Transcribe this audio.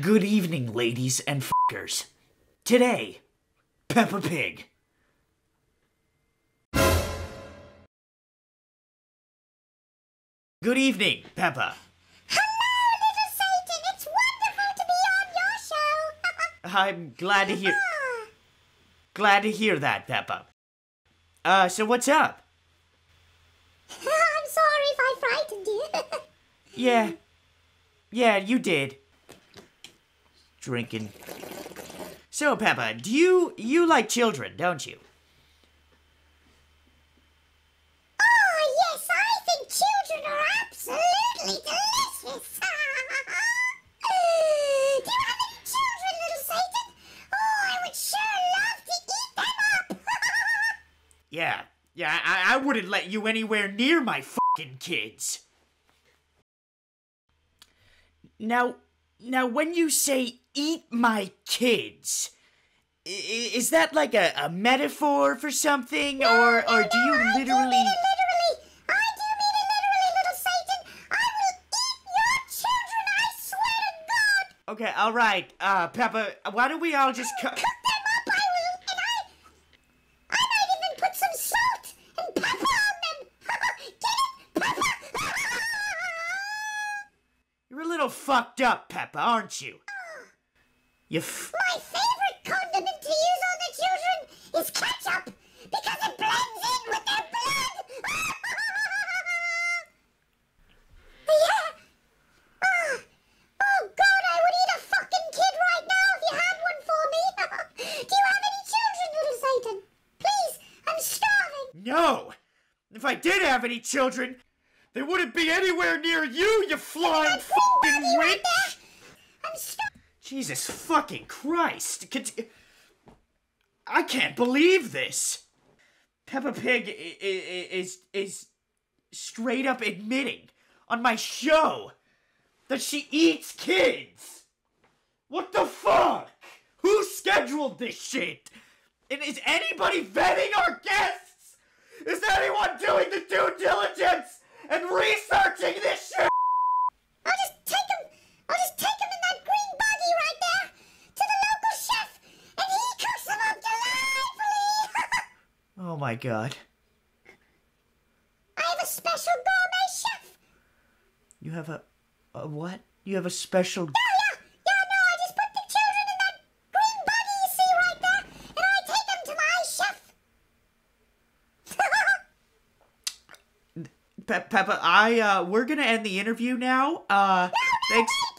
Good evening, ladies and f***ers. Today, Peppa Pig. Good evening, Peppa. Hello, little Satan. It's wonderful to be on your show. I'm glad to hear that, Peppa. So what's up? I'm sorry if I frightened you. Yeah, you did. Drinking. So, Peppa, do you like children, don't you? Oh, yes, I think children are absolutely delicious. Do you have any children, little Satan? Oh, I would sure love to eat them up. Yeah, I wouldn't let you anywhere near my fucking kids. Now, when you say eat my kids, is that like a metaphor for something? No, or do you literally... I do mean it literally, little Satan. I will eat your children, I swear to God. Okay, all right. Peppa, why don't we all just... cook them up, I will, and I might even put some salt and pepper on them. Get it, Peppa? You're a little fucked up, Peppa, aren't you? My favorite condiment to use on the children is ketchup, because it blends in with their blood. Yeah. Oh, God, I would eat a fucking kid right now if you had one for me. Do you have any children, little Satan? Please, I'm starving. No. If I did have any children, they wouldn't be anywhere near you, you flying fucking witch. I'm starving. Jesus fucking Christ! I can't believe this! Peppa Pig is straight up admitting on my show that she eats kids! What the fuck? Who scheduled this shit? And is anybody vetting our guests? Is anyone doing the due diligence and researching this shit? I'll just take him in that green buggy right there to the local chef, and he cooks them up delightfully. Oh my God. I have a special gourmet chef. You have a what? You have a special... No, I just put the children in that green buggy you see right there, and I take them to my chef. Peppa, we're gonna end the interview now. Thanks.